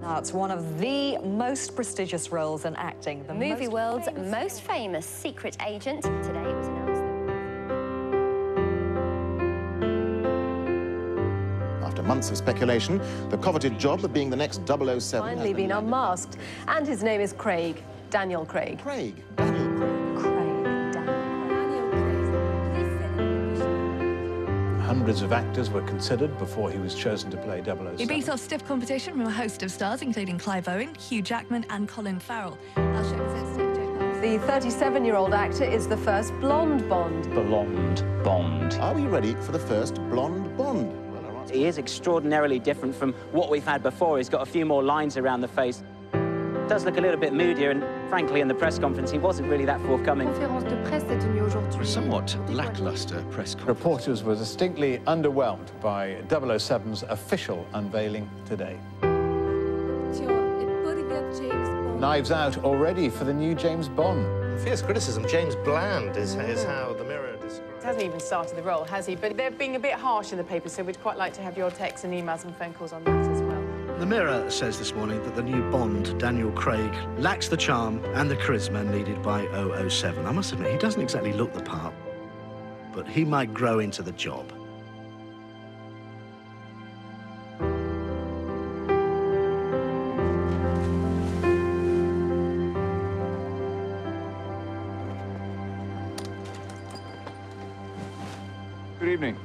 That's one of the most prestigious roles in acting. The movie world's most famous secret agent. Today it was announced. After months of speculation, the coveted job of being the next 007... finally been unmasked. And his name is Craig. Daniel Craig. Craig. Daniel Craig. Craig. Daniel Craig. Hundreds of actors were considered before he was chosen to play 007. He beat off stiff competition from a host of stars, including Clive Owen, Hugh Jackman and Colin Farrell. The 37-year-old actor is the first blonde Bond. Blonde Bond. Are we ready for the first blonde Bond? Well, he is extraordinarily different from what we've had before. He's got a few more lines around the face. Does look a little bit moodier, and frankly, in the press conference, he wasn't really that forthcoming. A somewhat lacklustre press conference. Reporters were distinctly underwhelmed by 007's official unveiling today. Knives out already for the new James Bond. Fierce criticism. James Bland is how the Mirror describes. Hasn't even started the role, has he? But they're being a bit harsh in the paper, so we'd quite like to have your texts and emails and phone calls on that as well. The Mirror says this morning that the new Bond, Daniel Craig, lacks the charm and the charisma needed by 007. I must admit, he doesn't exactly look the part, but he might grow into the job. Good evening.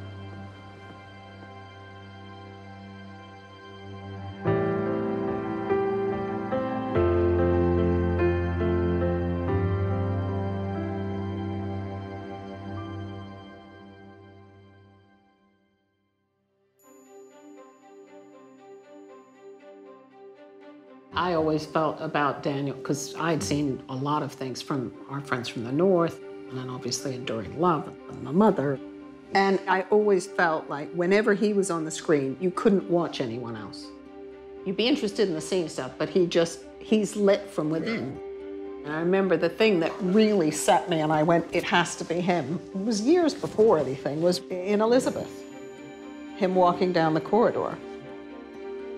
I always felt about Daniel, because I'd seen a lot of things from our friends from the North, and then obviously Enduring Love and My Mother. And I always felt like whenever he was on the screen, you couldn't watch anyone else. You'd be interested in the same stuff, but he's lit from within. And I remember the thing that really set me, and I went, it has to be him. It was years before anything, was in Elizabeth, him walking down the corridor.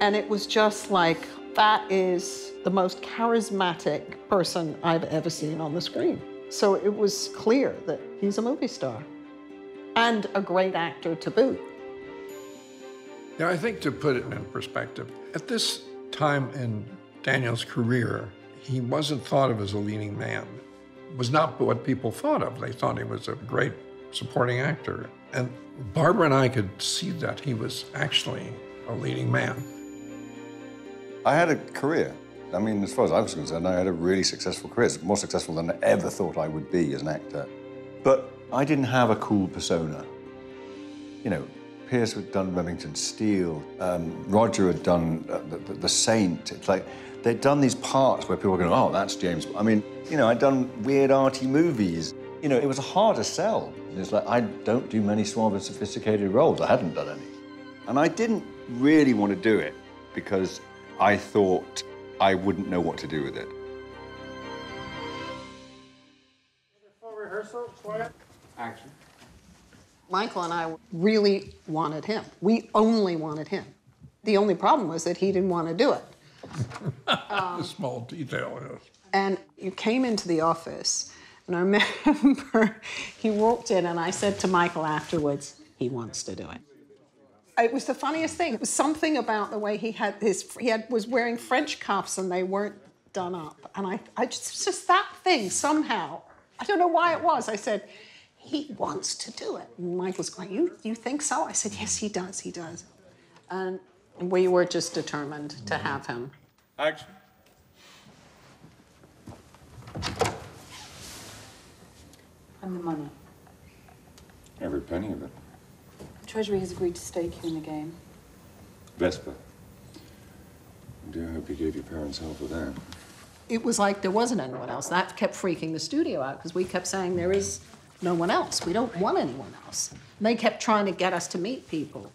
And it was just like, that is the most charismatic person I've ever seen on the screen. So it was clear that he's a movie star and a great actor to boot. Now, I think to put it in perspective, at this time in Daniel's career, he wasn't thought of as a leading man. It was not what people thought of. They thought he was a great supporting actor. And Barbara and I could see that he was actually a leading man. I had a career. I mean, as far as I was concerned, I had a really successful career. It's more successful than I ever thought I would be as an actor. But I didn't have a cool persona. You know, Pierce had done Remington Steele. Roger had done the Saint. It's like, they'd done these parts where people were going, oh, that's James. I mean, you know, I'd done weird, arty movies. You know, it was a harder sell. It's like, I don't do many suave and sophisticated roles. I hadn't done any. And I didn't really want to do it because I thought I wouldn't know what to do with it. Full rehearsal, quiet. Action. Michael and I really wanted him. We only wanted him. The only problem was that he didn't want to do it. The small detail, yes. And you came into the office, and I remember he walked in, and I said to Michael afterwards, he wants to do it. It was the funniest thing. It was something about the way he had was wearing French cuffs and they weren't done up. And I just that thing somehow. I don't know why it was. I said, he wants to do it. And Michael's going, you think so? I said, yes, he does, he does. And we were just determined to have him. Action. And the money. Every penny of it. Treasury has agreed to stake you in the game. Vespa. I do hope you gave your parents hell for that. It was like there wasn't anyone else. That kept freaking the studio out because we kept saying there is no one else. We don't want anyone else. And they kept trying to get us to meet people.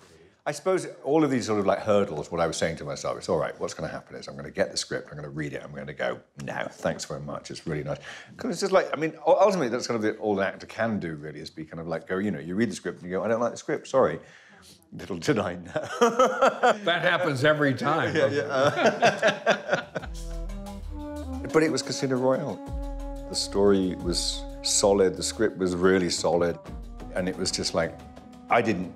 I suppose all of these sort of like hurdles, what I was saying to myself is, all right, what's going to happen is I'm going to get the script, I'm going to read it, I'm going to go, no, thanks very much, it's really nice. Because it's just like, I mean, ultimately that's kind of all an actor can do really, is be kind of like, go, you know, you read the script and you go, I don't like the script, sorry. Little did I know. That happens every time. Yeah, yeah. But it was Casino Royale. The story was solid, the script was really solid, and it was just like, I didn't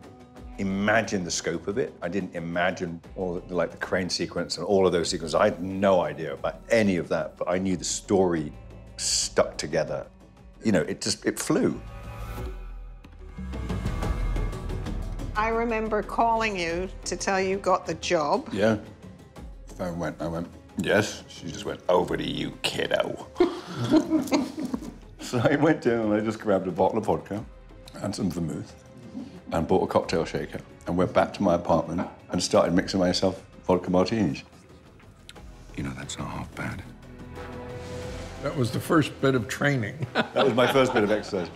imagine the scope of it. I didn't imagine all the, like the crane sequence and all of those sequences. I had no idea about any of that, but I knew the story stuck together. You know, it flew. I remember calling you to tell you got the job. Yeah. I went, yes. She just went, over to you, kiddo. So I went down and I just grabbed a bottle of vodka and some vermouth, and bought a cocktail shaker and went back to my apartment and started mixing myself vodka martinis. You know, that's not half bad. That was the first bit of training. That was my first bit of exercise.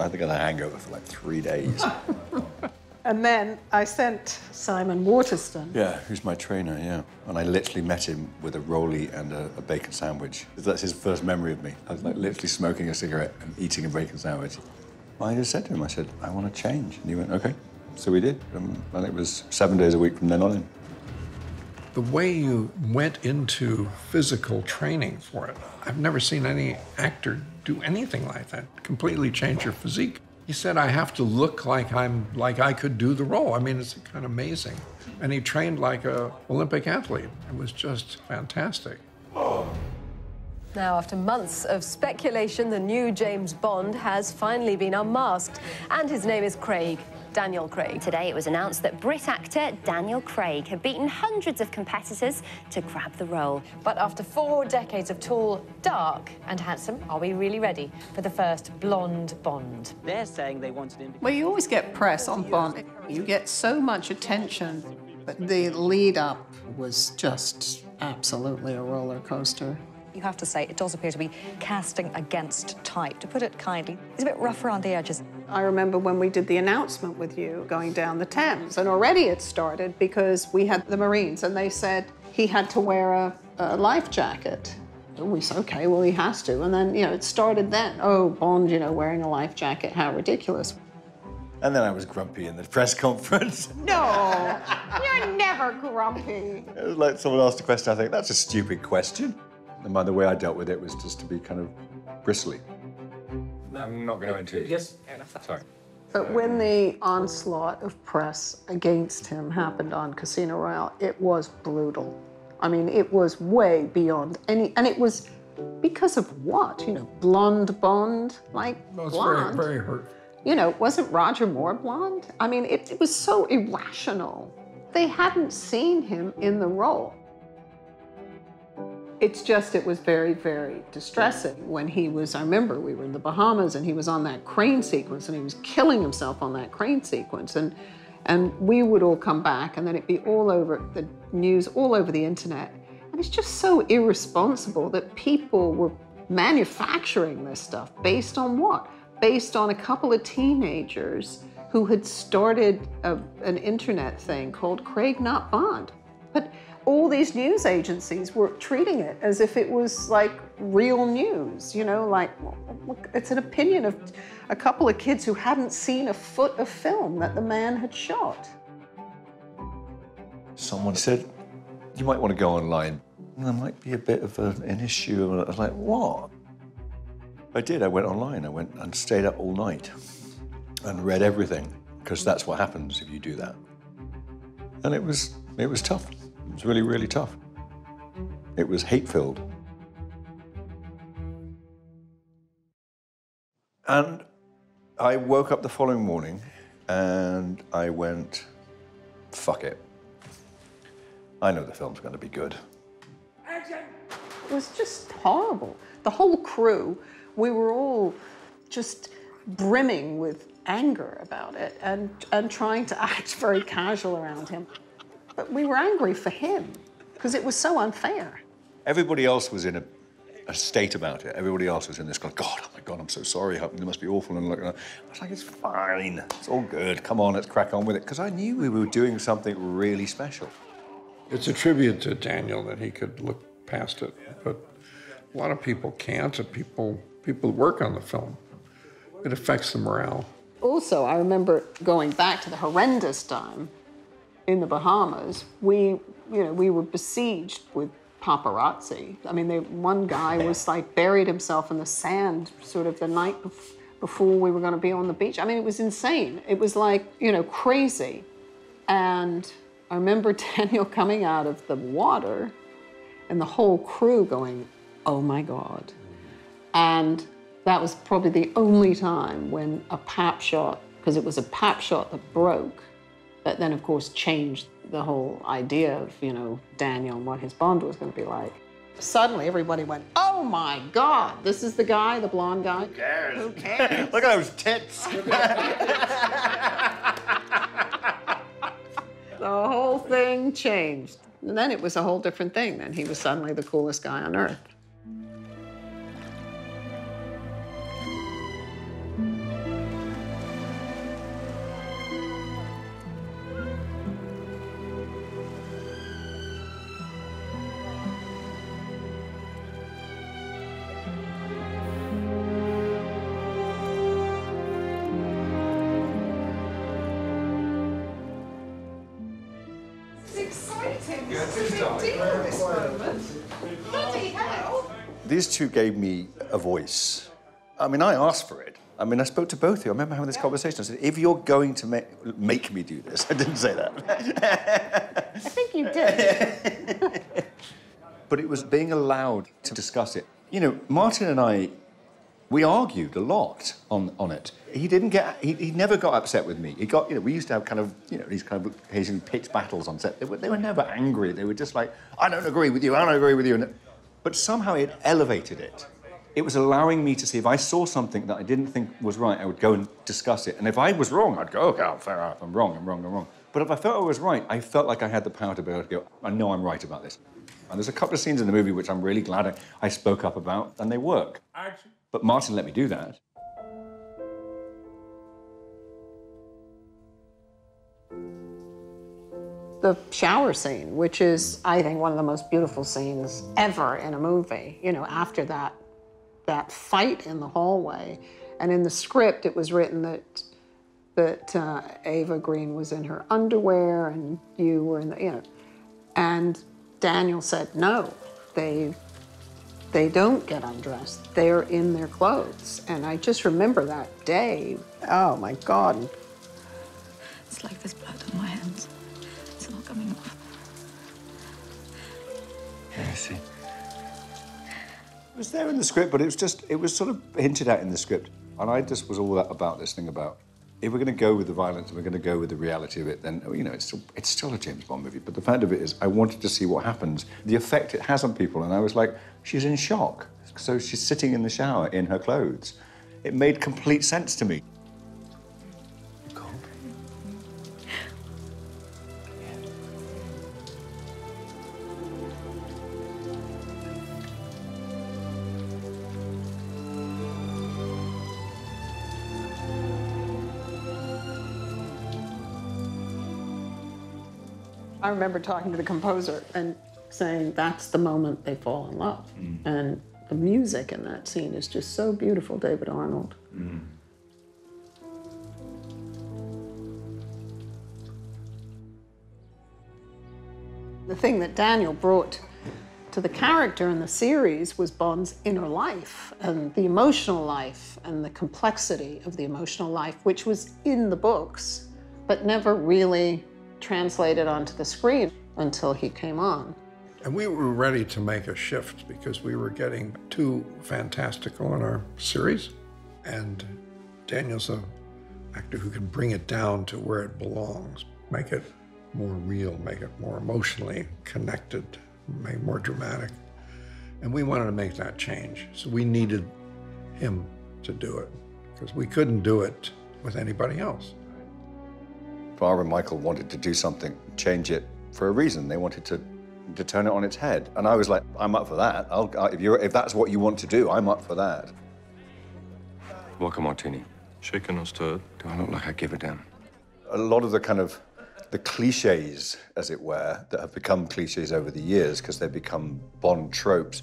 I think I had a hangover for like 3 days. And then I sent Simon Waterston. Yeah, who's my trainer, yeah. And I literally met him with a rollie and a bacon sandwich. That's his first memory of me. I was like literally smoking a cigarette and eating a bacon sandwich. I just said to him, I said, I want to change. And he went, OK. So we did. And it was 7 days a week from then on in. The way you went into physical training for it, I've never seen any actor do anything like that, completely change your physique. He said, I have to look like I could do the role. I mean, it's kind of amazing. And he trained like an Olympic athlete. It was just fantastic. Oh. Now, after months of speculation, the new James Bond has finally been unmasked, and his name is Craig, Daniel Craig. Today it was announced that Brit actor Daniel Craig had beaten hundreds of competitors to grab the role. But after 4 decades of tall, dark and handsome, are we really ready for the first blonde Bond? They're saying they wanted him... Well, you always get press on Bond. You get so much attention, but the lead-up was just absolutely a roller coaster. You have to say, it does appear to be casting against type. To put it kindly, it's a bit rough around the edges. I remember when we did the announcement with you going down the Thames, and already it started because we had the Marines, and they said he had to wear a life jacket. And we said, OK, well, he has to. And then, you know, it started then. Oh, Bond, you know, wearing a life jacket, how ridiculous. And then I was grumpy in the press conference. No, you're never grumpy. It was like someone asked a question, I think, that's a stupid question. And by the way I dealt with it was just to be kind of bristly. No, I'm not going to. Yes, sorry. But when the onslaught of press against him happened on Casino Royale, it was brutal. I mean, it was way beyond any, and it was because of what? You know, blonde Bond, like blonde. Well, it's very, very hurtful. You know, wasn't Roger Moore blonde? I mean, it was so irrational. They hadn't seen him in the role. It's just, it was very, very distressing when he was, I remember we were in the Bahamas and he was on that crane sequence and he was killing himself on that crane sequence. And we would all come back and then it'd be all over the news, all over the internet. And it's just so irresponsible that people were manufacturing this stuff. Based on what? Based on a couple of teenagers who had started an internet thing called Craig Not Bond. But all these news agencies were treating it as if it was like real news, you know, like it's an opinion of a couple of kids who hadn't seen a foot of film that the man had shot. Someone said, you might want to go online. There might be a bit of an issue. And I was like, what? I did, I went online. I went and stayed up all night and read everything, because that's what happens if you do that. And it was tough. It was really, really tough. It was hate-filled. And I woke up the following morning and I went, fuck it. I know the film's going to be good. It was just horrible. The whole crew, we were all just brimming with anger about it and trying to act very casual around him. But we were angry for him, because it was so unfair. Everybody else was in a a state about it. Everybody else was in this going, God, oh my God, I'm so sorry. It must be awful. And I was like, it's fine. It's all good. Come on, let's crack on with it. Because I knew we were doing something really special. It's a tribute to Daniel that he could look past it. But a lot of people can't, and people work on the film. It affects the morale. Also, I remember going back to the horrendous time in the Bahamas. We were besieged with paparazzi. I mean, one guy was like buried himself in the sand sort of the night before we were going to be on the beach. I mean, it was insane. It was like, crazy. And I remember Daniel coming out of the water and the whole crew going, oh my God. And that was probably the only time when a pap shot, because it was a pap shot that broke, that then of course changed the whole idea of, Daniel and what his Bond was going to be like. Suddenly everybody went, oh my God, this is the guy, the blonde guy? Who cares? Who cares? Look at those tits. The whole thing changed. And then it was a whole different thing. Then he was suddenly the coolest guy on earth. These two gave me a voice. I mean, I asked for it. I mean, I spoke to both of you. I remember having this conversation. I said, if you're going to make me do this, I didn't say that. I think you did. But it was being allowed to discuss it. Martin and I, we argued a lot on it. He didn't get, he never got upset with me. He got, we used to have these kind of occasionally pitched battles on set. They were never angry. They were just like, I don't agree with you, I don't agree with you. And, but somehow it elevated it. It was allowing me to see if I saw something that I didn't think was right, I would go and discuss it. And if I was wrong, I'd go, okay, oh, fair enough, I'm wrong, I'm wrong, I'm wrong. But if I felt I was right, I felt like I had the power to be able to go, I know I'm right about this. And there's a couple of scenes in the movie which I'm really glad I spoke up about, and they work. But Martin let me do that. The shower scene, which is, I think, one of the most beautiful scenes ever in a movie. After that fight in the hallway. And in the script, it was written that Ava Green was in her underwear and you were in the, And Daniel said, no, they don't get undressed. They're in their clothes. And I just remember that day. Oh, my God. It's like there's blood on my hands. It's not coming off. Yeah, I see. It was there in the script, but it was sort of hinted at in the script. And I just was all that about this thing about, if we're going to go with the violence and we're going to go with the reality of it, then, it's still a James Bond movie. But the fact of it is, I wanted to see what happens, the effect it has on people. And I was like, she's in shock. So she's sitting in the shower in her clothes. It made complete sense to me. I remember talking to the composer and saying, that's the moment they fall in love. Mm. And the music in that scene is just so beautiful, David Arnold. Mm. The thing that Daniel brought to the character in the series was Bond's inner life and the emotional life and the complexity of the emotional life, which was in the books, but never really translated onto the screen until he came on. And we were ready to make a shift because we were getting too fantastical in our series. And Daniel's an actor who can bring it down to where it belongs, make it more real, make it more emotionally connected, make it more dramatic. And we wanted to make that change. So we needed him to do it because we couldn't do it with anybody else. Barb and Michael wanted to do something, change it for a reason. They wanted to to turn it on its head. And I was like, I'm up for that. If that's what you want to do, I'm up for that. Vodka martini. Shaken or stirred? Do I look like I give a damn? A lot of the kind of the cliches, as it were, that have become cliches over the years because they've become Bond tropes.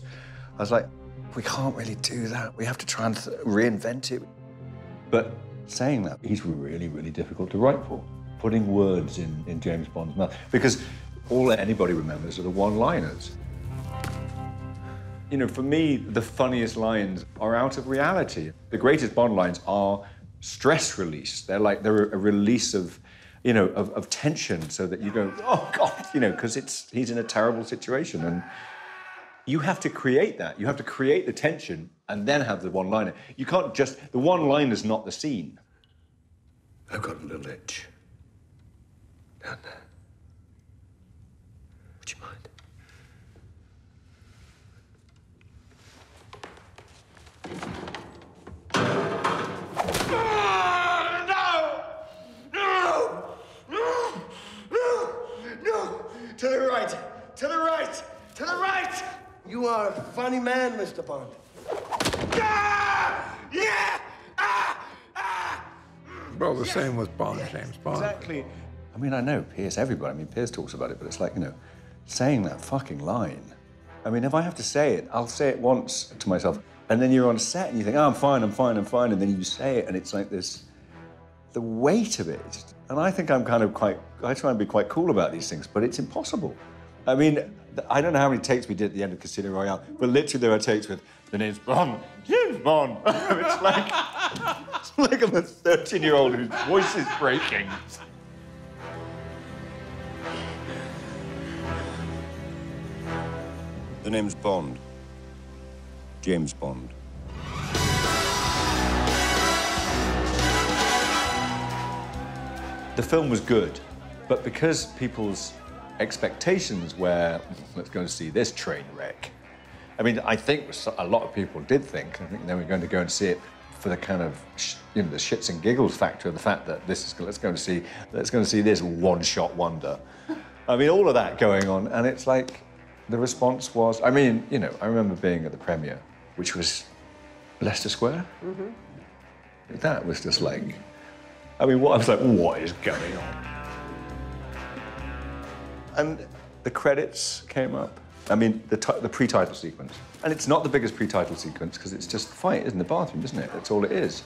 I was like, we can't really do that. We have to try and reinvent it. But saying that, he's really, really difficult to write for. Putting words in James Bond's mouth, because all anybody remembers are the one-liners. You know, for me, the funniest lines are out of reality. The greatest Bond lines are stress release. They're a release of, you know, of tension, so that you go, oh God, you know, because he's in a terrible situation, and you have to create that. You have to create the tension and then have the one-liner. You can't just the one-liner's not the scene. I've got a little itch down there. Would you mind? No! To the right! To the right! To the right! You are a funny man, Mr. Bond. Ah! Yeah! Ah! Ah! Well, the same with Bond, yes. James Bond. Exactly. I mean, I know Pierce, everybody. I mean, Pierce talks about it, but it's like, you know, saying that fucking line. I mean, if I have to say it, I'll say it once to myself. And then you're on set and you think, oh, I'm fine, I'm fine, I'm fine. And then you say it and it's like this, the weight of it. And I think I'm kind of I try and be quite cool about these things, but it's impossible. I mean, I don't know how many takes we did at the end of Casino Royale, but literally there are takes with, the name's Bond, James Bond. It's like, it's like I'm a 13-year-old whose voice is breaking. The name's Bond. James Bond. The film was good, but because people's expectations were, let's go and see this train wreck. I mean, I think a lot of people did think, I think they were going to go and see it for the kind of, you know, the shits and giggles factor of the fact that this is, let's go and see this one-shot wonder. I mean, all of that going on, and it's like, the response was, I mean, you know, I remember being at the premiere, which was Leicester Square. Mm-hmm. That was just like, I mean, I was like, what is going on? And the credits came up. I mean, the pre-title sequence. And it's not the biggest pre-title sequence because it's just fight in the bathroom, isn't it? That's all it is.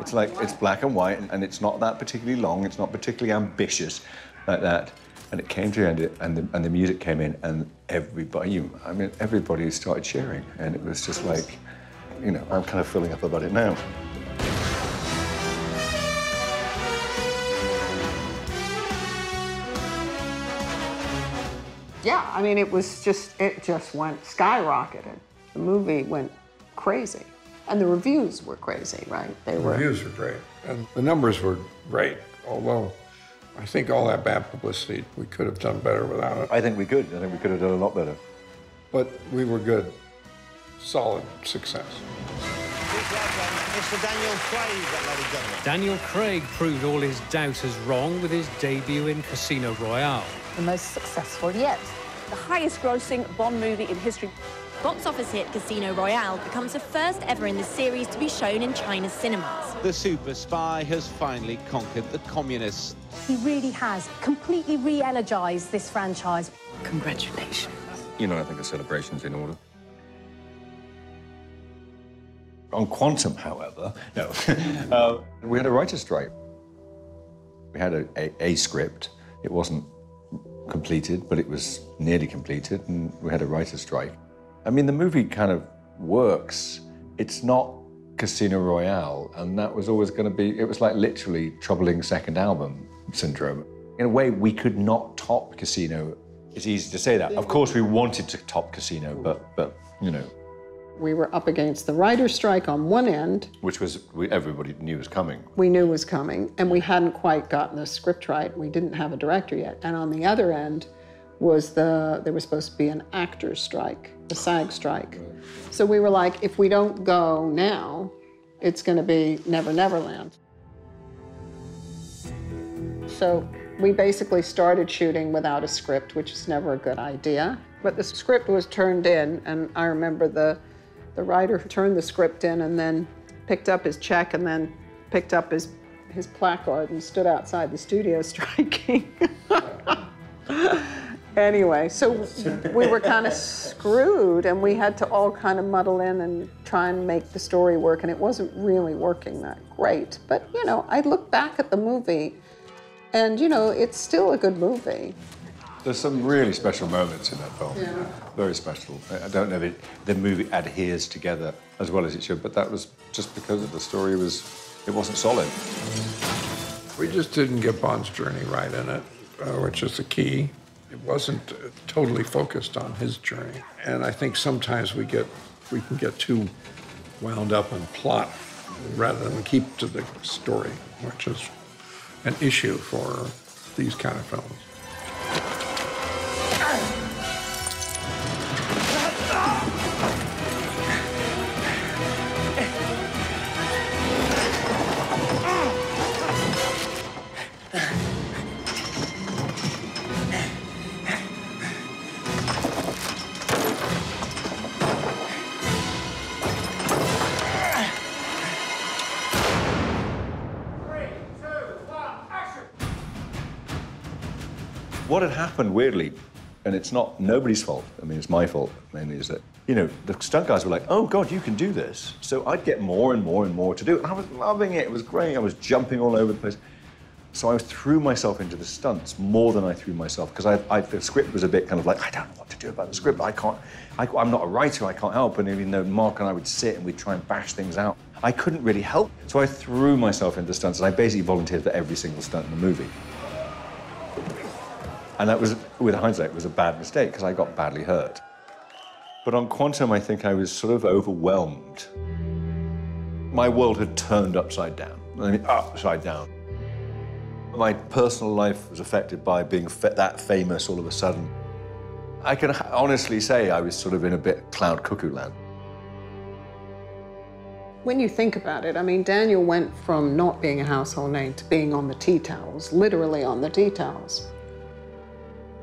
It's like, it's black and white, and it's not that particularly long, it's not particularly ambitious like that. And it came to the end, and the music came in, and everybody started cheering. And it was just like, you know, I'm kind of filling up about it now. Yeah, I mean, it just went skyrocketed. The movie went crazy. And the reviews were crazy, right? The reviews were great. And the numbers were great, although I think all that bad publicity, we could have done better without it. I think we could. I think we could have done a lot better. But we were good. Solid success. Mr. Daniel Craig, ladies and gentlemen. Daniel Craig proved all his doubters wrong with his debut in Casino Royale. The most successful yet. The highest-grossing Bond movie in history. Box office hit Casino Royale becomes the first ever in the series to be shown in China's cinemas. The super spy has finally conquered the communists. He really has completely re-energized this franchise. Congratulations. You know, I think the celebration's in order. On Quantum, however, no. We had a writer's strike. We had a script. It wasn't completed, but it was nearly completed, and we had a writer's strike. I mean, the movie kind of works. It's not Casino Royale, and that was always going to be, it was like literally troubling second album syndrome. In a way, we could not top Casino. It's easy to say that. Of course, we wanted to top Casino, but you know. We were up against the writer's strike on one end. Which was, everybody knew was coming. We knew was coming, and we hadn't quite gotten the script right. We didn't have a director yet. And on the other end, there was supposed to be an actor's strike, a SAG strike. So we were like, if we don't go now, it's going to be Never Never Land. So we basically started shooting without a script, which is never a good idea. But the script was turned in, and I remember the writer turned the script in and then picked up his check and then picked up his placard and stood outside the studio striking. Anyway, so we were kind of screwed, and we had to all kind of muddle in and try and make the story work, and it wasn't really working that great. But, you know, I look back at the movie, and, you know, it's still a good movie. There's some really special moments in that film. Yeah. Very special. I don't know if the movie adheres together as well as it should, but that was just because of the story it wasn't solid. We just didn't get Bond's journey right in it, which is the key. It wasn't totally focused on his journey. And I think sometimes we can get too wound up in plot rather than keep to the story, which is an issue for these kind of films. What had happened, weirdly, and it's not nobody's fault, I mean, it's my fault, mainly, is that, you know, the stunt guys were like, oh, God, you can do this. So I'd get more and more and more to do. And I was loving it. It was great. I was jumping all over the place. So I threw myself into the stunts more than I threw myself, because the script was a bit kind of like, I don't know what to do about the script. I'm not a writer. I can't help. And even though Mark and I would sit and we'd try and bash things out, I couldn't really help. So I threw myself into stunts, and I basically volunteered for every single stunt in the movie. And that was, with hindsight, it was a bad mistake, because I got badly hurt. But on Quantum, I think I was sort of overwhelmed. My world had turned upside down. I mean, upside down. My personal life was affected by being that famous all of a sudden. I can honestly say I was sort of in a bit cloud cuckoo land. When you think about it, I mean, Daniel went from not being a household name to being on the tea towels, literally on the tea towels.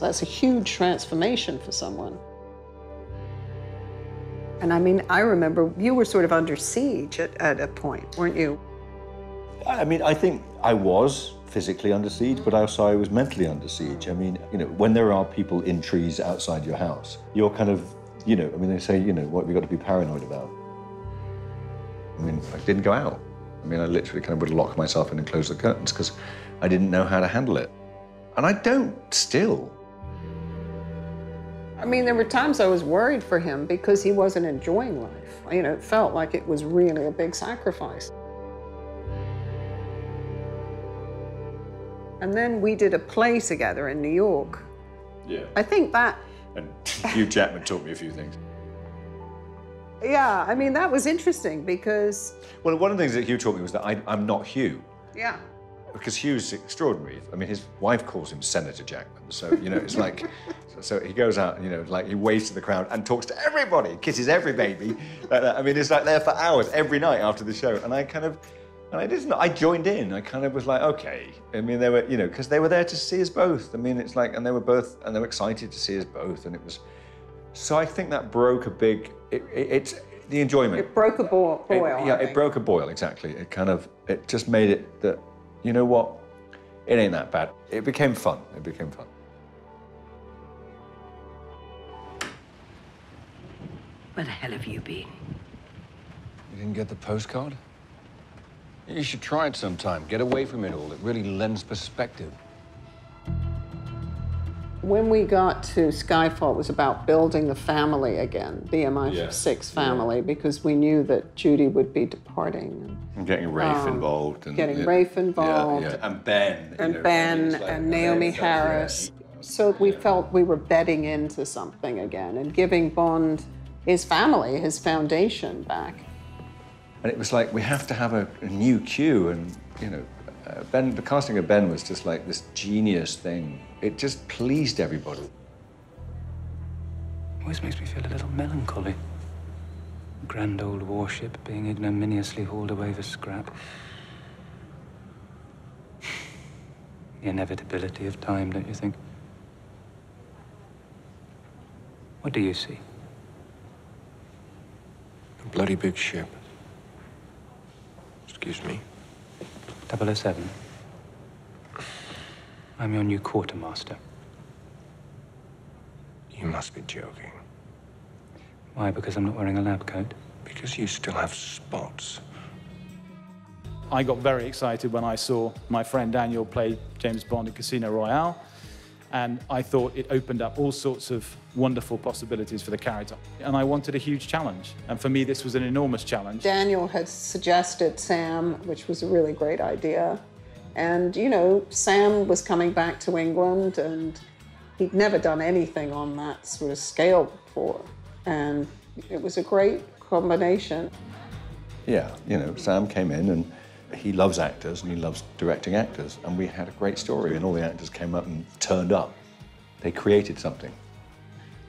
That's a huge transformation for someone. And I mean, I remember you were sort of under siege at a point, weren't you? I mean, I think I was physically under siege, but also I was mentally under siege. I mean, you know, when there are people in trees outside your house, you're kind of, you know, I mean, they say, you know, what have we got to be paranoid about? I mean, I didn't go out. I mean, I literally kind of would lock myself in and close the curtains because I didn't know how to handle it. And I don't still. I mean, there were times I was worried for him because he wasn't enjoying life. You know, it felt like it was really a big sacrifice. And then we did a play together in New York. Yeah. I think that... And Hugh Jackman taught me a few things. Yeah, I mean, that was interesting because... Well, one of the things that Hugh taught me was that I'm not Hugh. Yeah. Because Hugh's extraordinary. I mean, his wife calls him Senator Jackman, so, you know, it's like... So he goes out, you know, like he waves to the crowd and talks to everybody, kisses every baby. I mean, it's like there for hours every night after the show. And I joined in. I kind of was like, okay. I mean, they were, you know, because they were there to see us both. I mean, it's like, and they were excited to see us both. And it was, so I think that broke a big, it's the enjoyment. It broke a boil. It broke a boil, exactly. It kind of, it just made it that, you know what? It ain't that bad. It became fun. It became fun. Where the hell have you been? You didn't get the postcard? You should try it sometime. Get away from it all. It really lends perspective. When we got to Skyfall, it was about building the family again, BMI yes. 6 family, yeah. Because we knew that Judy would be departing. And getting Rafe involved. And getting Rafe involved. Yeah, yeah. And Ben. And you know, Ben like, and Naomi Harris. Yeah. So we felt we were betting into something again and giving Bond his family, his foundation back. And it was like, we have to have a new cue. And, you know, Ben, the casting of Ben was just like this genius thing. It just pleased everybody. Always makes me feel a little melancholy. Grand old warship being ignominiously hauled away for scrap. The inevitability of time, don't you think? What do you see? A bloody big ship. Excuse me. 007. I'm your new quartermaster. You must be joking. Why? Because I'm not wearing a lab coat? Because you still have spots. I got very excited when I saw my friend Daniel play James Bond in Casino Royale, and I thought it opened up all sorts of wonderful possibilities for the character. And I wanted a huge challenge, and for me this was an enormous challenge. Daniel had suggested Sam, which was a really great idea. And, you know, Sam was coming back to England, and he'd never done anything on that sort of scale before. And it was a great combination. Yeah, you know, Sam came in and he loves actors and he loves directing actors, and we had a great story and all the actors came up and turned up. They created something.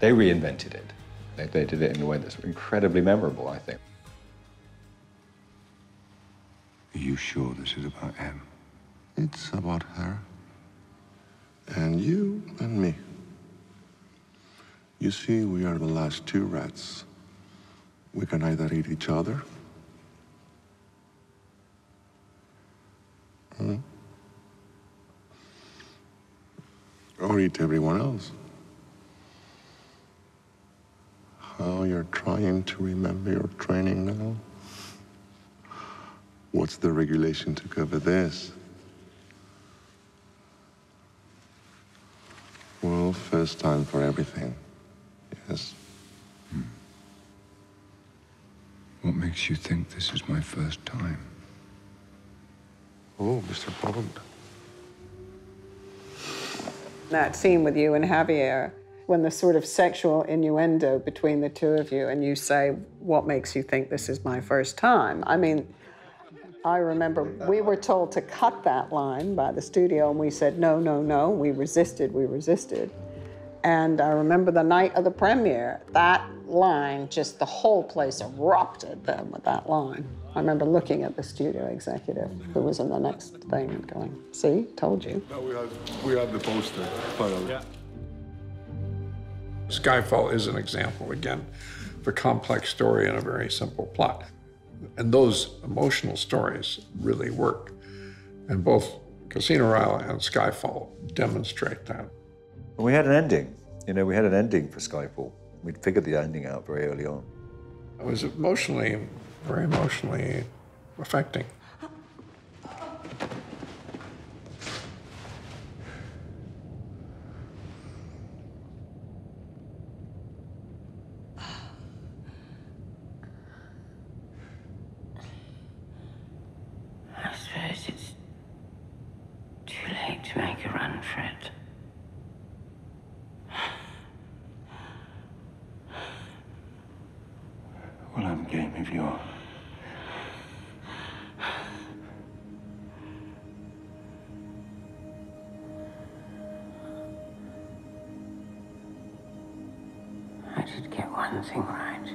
They reinvented it. They did it in a way that's incredibly memorable, I think. Are you sure this is about Em? It's about her. And you and me. You see, we are the last two rats. We can either eat each other. Or eat everyone else. How you're trying to remember your training now? What's the regulation to cover this? Well, first time for everything, yes. What makes you think this is my first time? Oh, Mr. Bond. That scene with you and Javier, when the sort of sexual innuendo between the two of you, and you say, what makes you think this is my first time? I mean, I remember we were told to cut that line by the studio, and we said, no, no, no. We resisted, we resisted. And I remember the night of the premiere, that line, just the whole place erupted then with that line. I remember looking at the studio executive who was in the next thing and going, see, told you. No, we have the poster, finally. Yeah. Skyfall is an example, again, of a complex story and a very simple plot. And those emotional stories really work. And both Casino Royale and Skyfall demonstrate that. Well, we had an ending. You know, we had an ending for Skyfall. We'd figured the ending out very early on. It was emotionally... very emotionally affecting. I suppose it's too late to make a run for it. Well, I'm game if you are. I did get one thing right.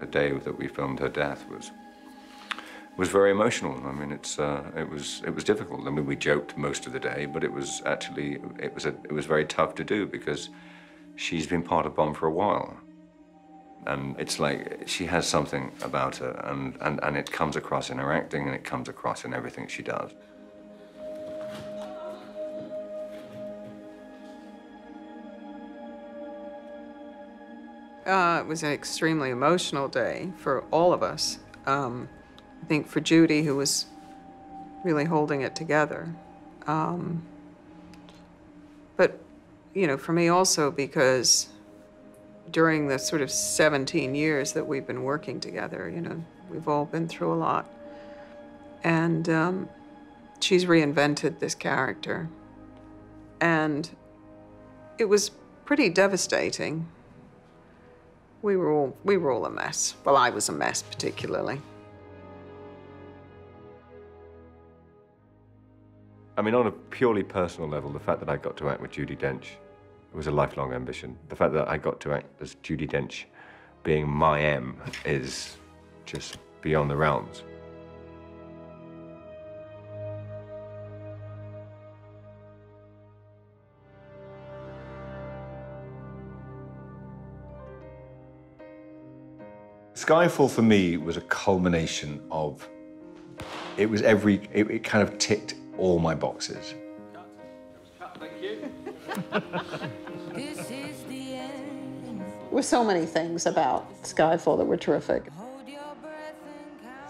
The day that we filmed her death was very emotional. I mean, it was difficult. I mean, we joked most of the day, but it was actually it was very tough to do because she's been part of Bond for a while, and it's like she has something about her, and it comes across in her acting, and it comes across in everything she does. It was an extremely emotional day for all of us. I think for Judy, who was really holding it together. But, you know, for me also, because during the sort of 17 years that we've been working together, you know, we've all been through a lot. And she's reinvented this character. And it was pretty devastating. We were all a mess. Well, I was a mess particularly. I mean, on a purely personal level, the fact that I got to act with Judi Dench was a lifelong ambition. The fact that I got to act as Judi Dench being my M is just beyond the realms. Skyfall for me was a culmination of, it kind of ticked all my boxes. Cut, thank you. There were so many things about Skyfall that were terrific.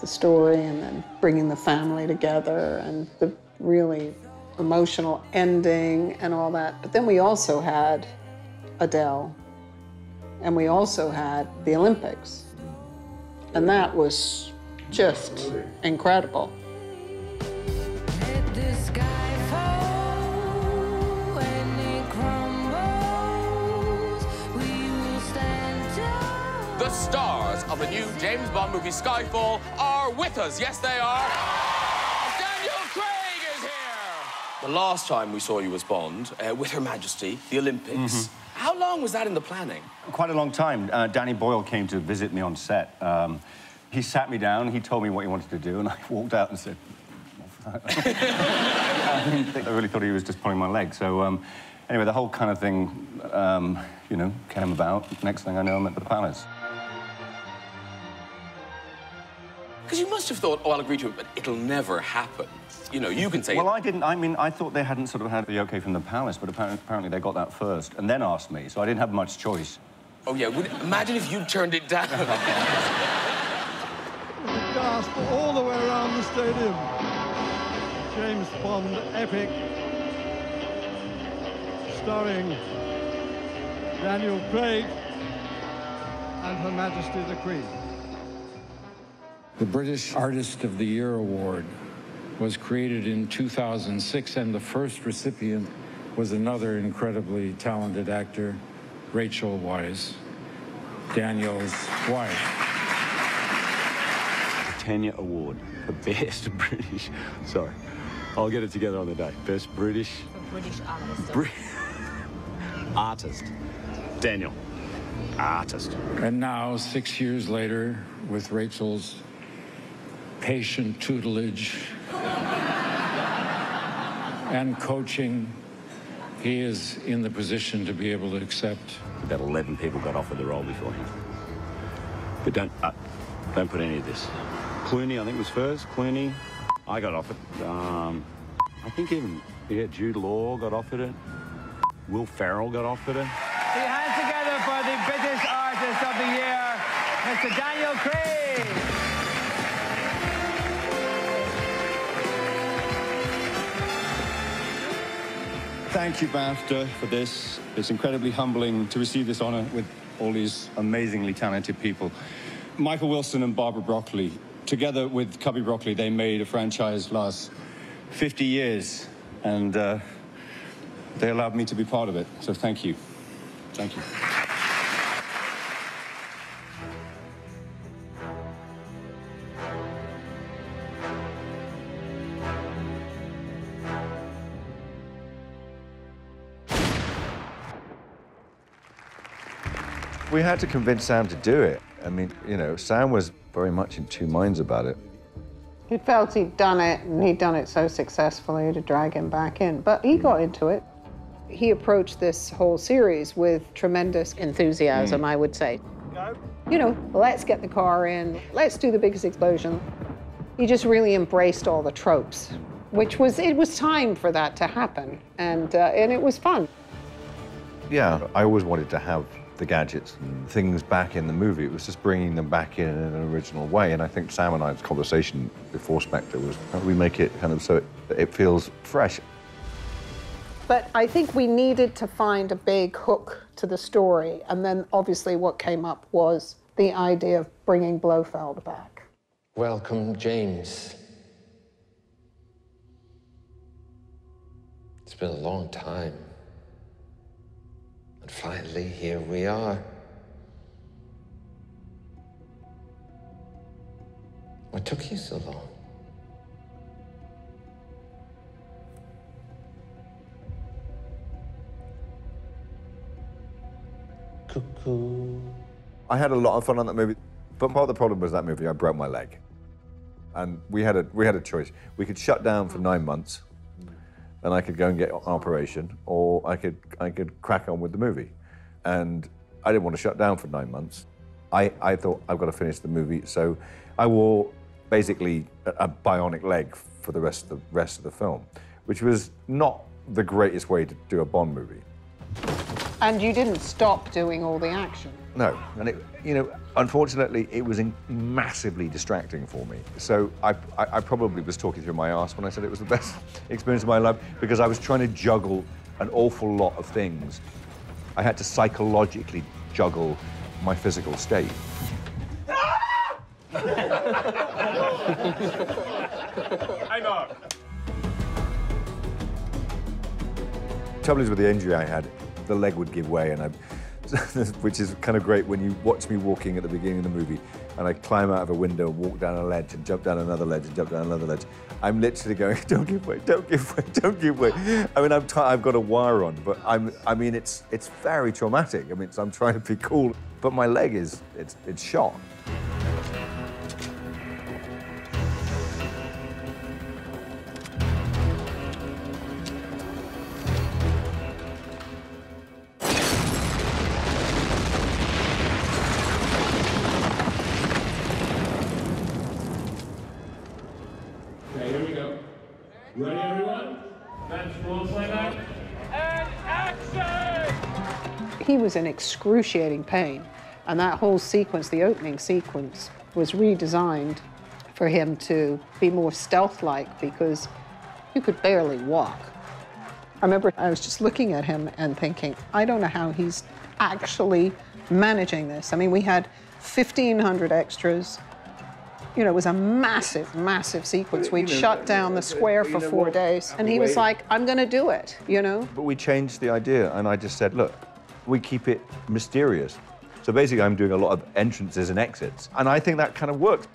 The story and then bringing the family together and the really emotional ending and all that. But then we also had Adele and we also had the Olympics. And that was just incredible. The stars of the new James Bond movie Skyfall are with us. Yes, they are. Daniel Craig is here. The last time we saw you as Bond, with Her Majesty, the Olympics. Mm-hmm. How long was that in the planning? Quite a long time. Danny Boyle came to visit me on set. He sat me down, he told me what he wanted to do, and I walked out and said, "What for that?" I really thought he was just pulling my leg, so... anyway, the whole kind of thing, you know, came about. Next thing I know, I'm at the palace. Because you must have thought, oh, I'll agree to it, but it'll never happen. You know, you can say... Well, I didn't. I mean, I thought they hadn't sort of had the OK from the palace, but apparently they got that first and then asked me, so I didn't have much choice. Oh, yeah. Imagine if you turned it down. Gasp all the way around the stadium. James Bond epic. Starring Daniel Craig and Her Majesty the Queen. The British Artist of the Year Award was created in 2006, and the first recipient was another incredibly talented actor, Rachel Weisz, Daniel's wife. The Tanya Award, the best British, sorry, I'll get it together on the day. Best British... British artist. Artist. Daniel. Artist. And now, 6 years later, with Rachel's patient tutelage and coaching, he is in the position to be able to accept. About 11 people got offered the role before him. But don't put any of this. Clooney, I think, was first. Clooney, I got offered. I think even, yeah, Jude Law got offered it. Will Ferrell got offered it. The hands together for the British Artist of the Year, Mr. Daniel Craig. Thank you, BAFTA, for this. It's incredibly humbling to receive this honor with all these amazingly talented people. Michael Wilson and Barbara Broccoli, together with Cubby Broccoli, they made a franchise last 50 years. And they allowed me to be part of it, so thank you. Thank you. We had to convince Sam to do it. I mean, you know, Sam was very much in two minds about it. He felt he'd done it, and he'd done it so successfully to drag him back in, but he got into it. He approached this whole series with tremendous enthusiasm, I would say. Go. You know, let's get the car in, let's do the biggest explosion. He just really embraced all the tropes, which was, it was time for that to happen, and it was fun. Yeah, I always wanted to have the gadgets and things back in the movie. It was just bringing them back in an original way. And I think Sam and I's conversation before Spectre was, how do we make it kind of so it feels fresh? But I think we needed to find a big hook to the story. And then obviously what came up was the idea of bringing Blofeld back. Welcome, James. It's been a long time. And finally, here we are. What took you so long? Cuckoo. I had a lot of fun on that movie, but part of the problem was that movie, I broke my leg. And we had a choice. We could shut down for 9 months, and I could go and get an operation, or I could crack on with the movie. And I didn't want to shut down for 9 months. I thought, I've got to finish the movie, so I wore basically a bionic leg for the rest of the film, which was not the greatest way to do a Bond movie. And you didn't stop doing all the action. No, and it, you know, unfortunately, it was massively distracting for me. So I probably was talking through my arse when I said it was the best experience of my life, because I was trying to juggle an awful lot of things. I had to psychologically juggle my physical state. I'm off. Trouble is, with the injury I had, the leg would give way, and which is kind of great when you watch me walking at the beginning of the movie, and I climb out of a window, walk down a ledge, and jump down another ledge, and jump down another ledge. I'm literally going, don't give way, don't give way, don't give way. I mean, I've got a wire on, but I mean, it's very traumatic. I mean, I'm trying to be cool, but my leg is, it's shot. Ready, everyone? That's rules like that. And action! He was in excruciating pain, and that whole sequence, the opening sequence, was redesigned for him to be more stealth-like, because you could barely walk. I remember I was just looking at him and thinking, I don't know how he's actually managing this. I mean, we had 1,500 extras. You know, it was a massive, massive sequence. We'd shut down the square for 4 days, and he was like, I'm going to do it, you know? But we changed the idea, and I just said, look, we keep it mysterious. So basically, I'm doing a lot of entrances and exits, and I think that kind of worked.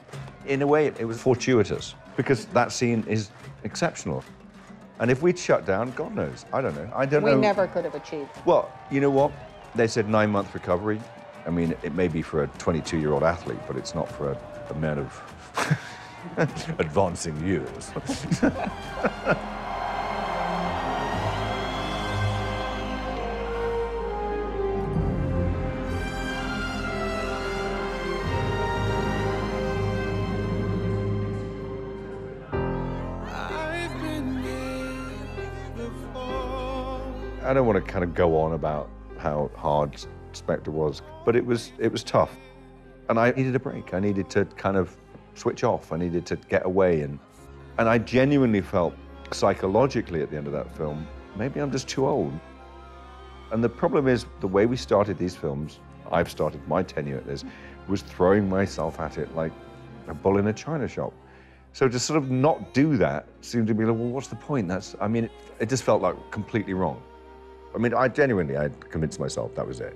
In a way, it was fortuitous, because that scene is exceptional. And if we'd shut down, God knows, I don't know. We never could have achieved that. Well, you know what? They said 9-month recovery. I mean, it may be for a 22-year-old athlete, but it's not for a man of advancing years. I don't want to kind of go on about how hard Spectre was, but it was tough. And I needed a break. I needed to kind of switch off. I needed to get away. And I genuinely felt psychologically at the end of that film, maybe I'm just too old. And the problem is, the way we started these films, I've started my tenure at this, was throwing myself at it like a bull in a china shop. So to sort of not do that seemed to be like, well, what's the point? That's, I mean, it just felt like completely wrong. I mean, I genuinely convinced myself that was it.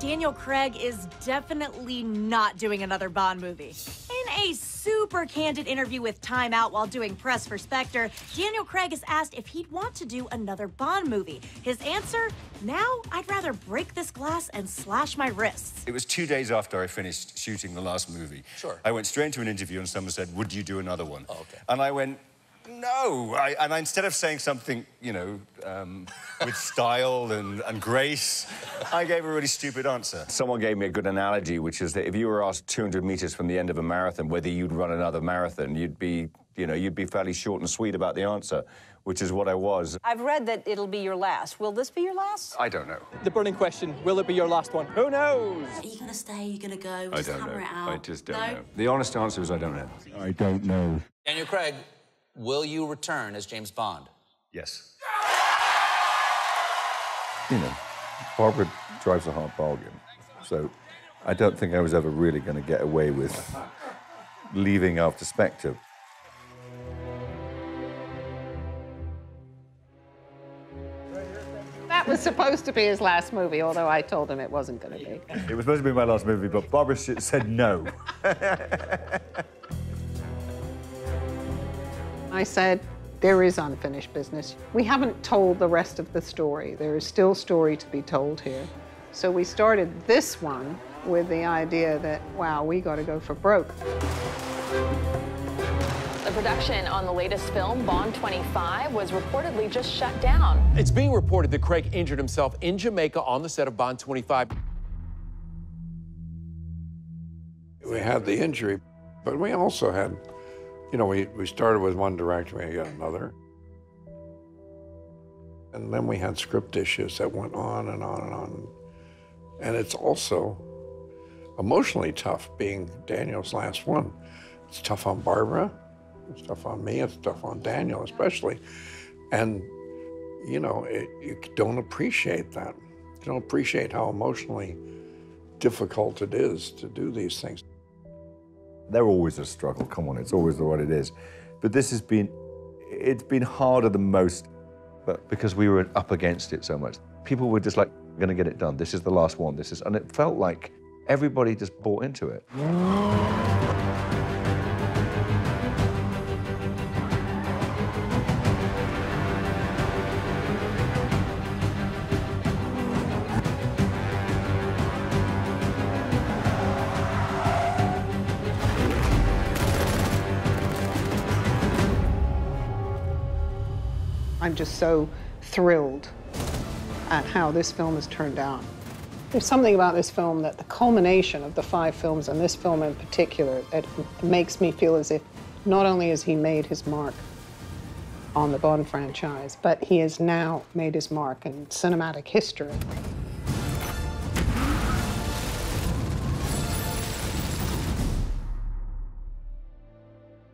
Daniel Craig is definitely not doing another Bond movie. In a super candid interview with Time Out while doing press for Spectre, Daniel Craig is asked if he'd want to do another Bond movie. His answer, now I'd rather break this glass and slash my wrists. It was 2 days after I finished shooting the last movie. Sure. I went straight into an interview and someone said, would you do another one? Oh, okay. And I went, no. And instead of saying something, you know, with style and grace, I gave a really stupid answer. Someone gave me a good analogy, which is that if you were asked 200 meters from the end of a marathon whether you'd run another marathon, you'd be, you know, you'd be fairly short and sweet about the answer, which is what I was. I've read that it'll be your last. Will this be your last? I don't know. The burning question, will it be your last one? Who knows? Are you going to stay? Are you going to go? We'll just hammer it out. I just don't know. The honest answer is I don't know. I don't know. Daniel Craig, will you return as James Bond? Yes. You know, Barbara drives a hard bargain, so I don't think I was ever really going to get away with leaving after Spectre. That was supposed to be his last movie, although I told him it wasn't going to be. It was supposed to be my last movie, but Barbara said no. I said, there is unfinished business. We haven't told the rest of the story. There is still story to be told here. So we started this one with the idea that, wow, we got to go for broke. The production on the latest film, Bond 25, was reportedly just shut down. It's being reported that Craig injured himself in Jamaica on the set of Bond 25. We had the injury, but we also had, you know, we started with one director, we got another. And then we had script issues that went on and on and on. And it's also emotionally tough being Daniel's last one. It's tough on Barbara, it's tough on me, it's tough on Daniel especially. And, you know, you don't appreciate that. You don't appreciate how emotionally difficult it is to do these things. They're always a struggle, come on, it's always what it is. But this has been, it's been harder than most. But because we were up against it so much, people were just like, we're gonna get it done. This is the last one, this is, and it felt like everybody just bought into it. I'm just so thrilled at how this film has turned out. There's something about this film that the culmination of the five films, and this film in particular, it makes me feel as if not only has he made his mark on the Bond franchise, but he has now made his mark in cinematic history.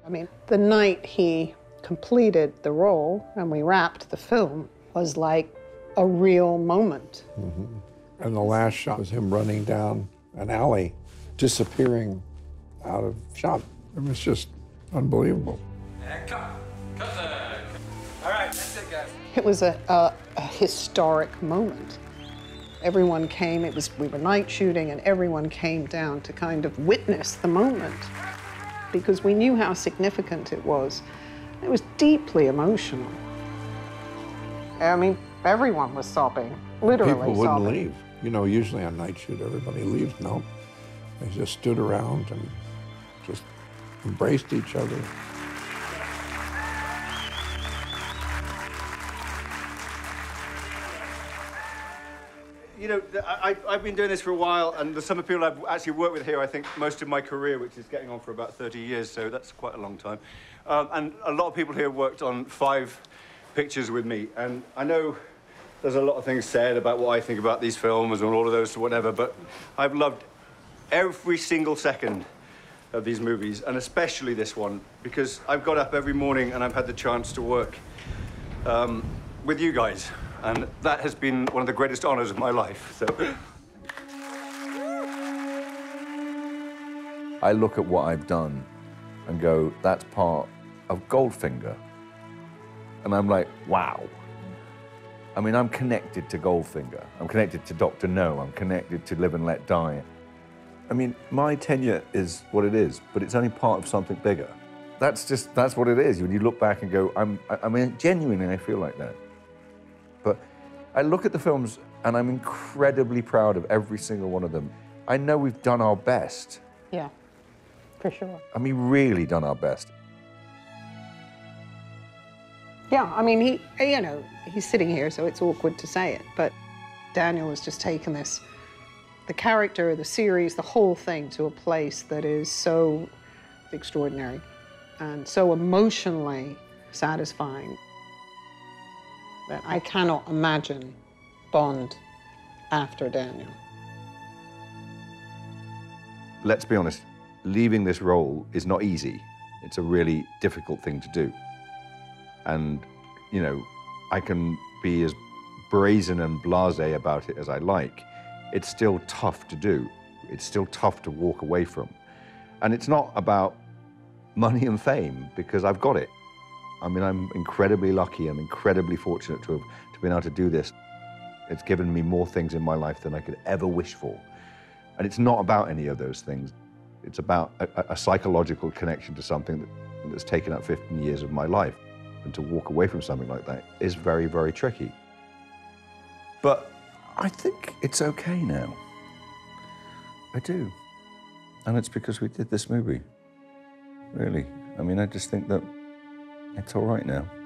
I mean, the night he completed the role and we wrapped the film was like a real moment. Mm-hmm. And the last shot was him running down an alley, disappearing out of shot. It was just unbelievable. And cut. All right, that's it, guys. It was a historic moment. Everyone came, we were night shooting, and everyone came down to kind of witness the moment because we knew how significant it was. It was deeply emotional. I mean, everyone was sobbing, literally sobbing. People wouldn't leave. You know, usually on night shoot, everybody leaves. No, they just stood around and just embraced each other. You know, I've been doing this for a while, and there's some people I've actually worked with here, I think, most of my career, which is getting on for about 30 years, so that's quite a long time. And a lot of people here worked on 5 pictures with me, and I know there's a lot of things said about what I think about these films and all of those, whatever, but I've loved every single second of these movies, and especially this one, because I've got up every morning and I've had the chance to work with you guys. And that has been one of the greatest honors of my life, so. I look at what I've done and go, that's part of Goldfinger. And I'm like, wow. I mean, I'm connected to Goldfinger. I'm connected to Dr. No. I'm connected to Live and Let Die. I mean, my tenure is what it is, but it's only part of something bigger. That's what it is. When you look back and go, I mean, genuinely, I feel like that. But I look at the films and I'm incredibly proud of every single one of them. I know we've done our best. Yeah, for sure. I mean, really done our best. Yeah, I mean, he, you know, he's sitting here, so it's awkward to say it, but Daniel has just taken this, the character, the series, the whole thing to a place that is so extraordinary and so emotionally satisfying. That I cannot imagine Bond after Daniel. Let's be honest, leaving this role is not easy. It's a really difficult thing to do. And, you know, I can be as brazen and blasé about it as I like. It's still tough to do. It's still tough to walk away from. And it's not about money and fame, because I've got it. I mean, I'm incredibly lucky. I'm incredibly fortunate to have been able to do this. It's given me more things in my life than I could ever wish for. And it's not about any of those things. It's about a psychological connection to something that's taken up 15 years of my life. And to walk away from something like that is very, very tricky. But I think it's okay now. I do. And it's because we did this movie, really. I mean, I just think that it's all right now.